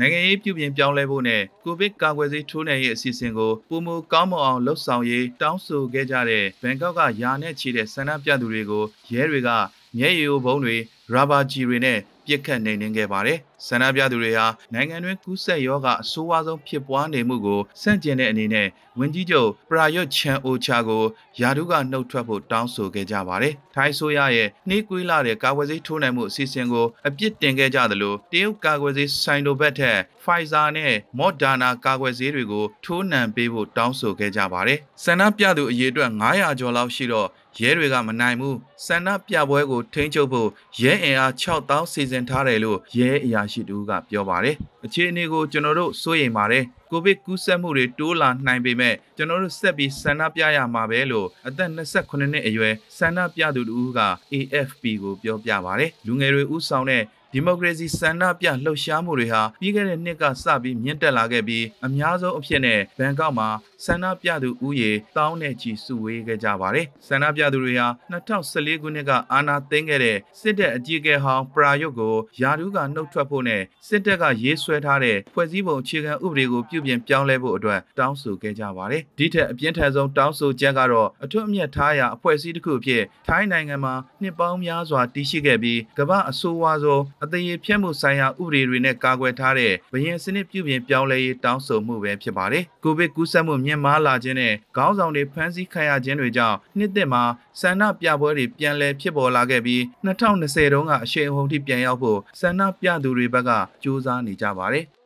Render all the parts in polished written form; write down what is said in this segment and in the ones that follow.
နိုင်ငံရေးပြုပြင်ပြောင်းလဲဖို့နဲ့ကိုဗစ်ကာကွယ်ဆေးထိုးနှံရေးအစီအစဉ်ကိုပုံမကောင်းမအောင်လှုပ်ဆောင်ရေးတောင်းဆိုခဲ့ကြတဲ့ဘန်ကောက်ကရာနဲ့ချီတဲ့ဆန္ဒပြသူတွေကိုရဲတွေကမျက်ရည်ယိုဘုံတွေရာဘာဂျီတွေနဲ့ပြစ်ခတ်နှိမ်နင်းခဲ့ပါတယ်။ဆန္ဒပြသူတွေဟာနိုင်ငံတွင်းကူးစက်ရောဂါအဆိုးဝါးဆုံးဖြစ်ပွားနေမှုကိုဆန့်ကျင်တဲ့အနေနဲ့ဝန်ကြီးချုပ်ပရာရွတ်ချန်အိုချာကိုရာထူးကနှုတ်ထွက်ဖို့တောင်းဆိုခဲ့ကြပါတယ်။ထိုင်းဆိုရရဲ့နှေးကွေးလာတဲ့ကာကွယ်ဆေးထိုးနှံမှုအစီအစဉ်ကိုအပြစ်တင်ခဲ့ကြသလိုတရုတ်ကာကွယ်ဆေးဆိုင်နိုဘက်ထက် Pfizer နဲ့ Moderna ကာကွယ်ဆေးတွေကိုထိုးနှံပေးဖို့တောင်းဆိုခဲ့ကြပါတယ်။ဆန္ဒပြသူအရေအတွက်900ကျော်လောက်ရှိတော့ရဲတွေကမနိုင်ဘူးဆန္ဒပြပွဲကိုထိန်းချုပ်ဖို့ရဲအင်အား6000စီစဉ်ထားတယ်လို့ရဲအရာရှိတူကပြောပါတယ်အခြေအနေကိုကျွန်တော်တို့စိုးရိမ်ပါတယ်ကိုဗစ်ကူးစက်မှုတွေတိုးလာနိုင်ပေမဲ့ကျွန်တော်တို့ဆက်ပြီးဆန္ဒပြရမှာပဲလို့အသက်28နှစ်အရွယ်ဆန္ဒပြသူတူက AFP ကိုပြောပြပါတယ်လူငယ်တွေဦးဆောင်တဲ့ဒီမိုကရေစီဆန္ဒပြလှုပ်ရှားမှုတွေဟာပြီးခဲ့တဲ့နှစ်ကစပြီးမြင့်တက်လာခဲ့ပြီးအများဆုံးအဖြစ်နဲ့ဘန်ကောက်မှာဆန္ဒပြသူဦးရေတောင်းနဲ့ချီစုဝေးခဲ့ကြပါတယ်ဆန္ဒပြသူတွေဟာ2014ခုနှစ်ကအာဏာသိမ်းခဲ့တဲ့စစ်တပ်အကြီးအကဲဟောင်းပရာရွတ်ကိုရာထူးကနှုတ်ထွက်ဖို့နဲ့စစ်တပ်ကရေးဆွဲထားတဲ့ဖွဲ့စည်းပုံအခြေခံဥပဒေကိုပြုပြင်ပြောင်းလဲဖို့အတွက်တောင်းဆိုခဲ့ကြပါတယ်ဒီထက်အပြင်းထန်ဆုံးတောင်းဆိုချက်ကတော့အထွတ်အမြတ်ထားရာအဖွဲ့အစည်းတစ်ခုဖြစ်ထိုင်းနိုင်ငံမှာနှစ်ပေါင်းများစွာတည်ရှိခဲ့ပြီးကမ္ဘာအဆိုးဝါးဆုံးအသေးဖျက်မှုဆိုင်ရာဥပဒေတွေနဲ့ကာကွယ်ထားတဲ့ဘရင်စနစ်ပြုပြင်ပြောင်းလဲရေးတောင်းဆိုမှုပဲဖြစ်ပါတယ်။ကိုဗစ်ကူးစက်မှုမြင့်မားလာခြင်းနဲ့ခေါင်းဆောင်တွေဖမ်းဆီးခံရခြင်းတွေကြောင့်နှစ်သက်မှာဆန္ဒပြပွဲတွေပြန်လည်ဖြစ်ပေါ်လာခဲ့ပြီး2020တုန်းကအရှိန်အဟုန်ထိပြန်ရောက်ဖို့ဆန္ဒပြသူတွေဘက်ကကြိုးစားနေကြပါတယ်။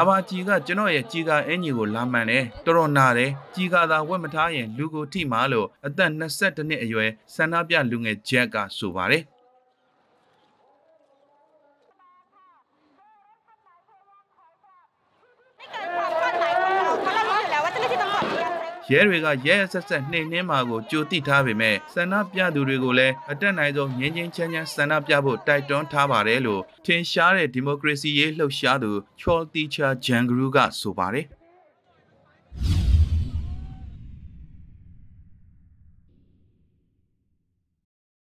ရာဘာကြီးကကျွန်တော်ရဲ့ကြီးကအင်ကြီးကိုလာမှန်တယ်တော်တော်နာတယ်ကြီးကသာဝတ်မထားရင်လူကိုထိမှာလို့အသက်22နှစ်အရွယ်ဆန္ဒပြလူငယ်ဂျက်ကဆိုပါတယ်ရဲတွေကရဲဆက်ဆက်နှိမ်နှင်းမှာကိုကြိုသိထားပေမဲ့ဆန္ဒပြသူတွေကိုလည်းအတက်နိုင်ဆုံးငြင်းငြင်းချမ်းချမ်းဆန္ဒပြဖို့တိုက်တွန်းထားပါတယ်လို့ထင်ရှားတဲ့ဒီမိုကရေစီရေးလှုပ်ရှားသူ Chol Teacher Janguru ကဆိုပါတယ်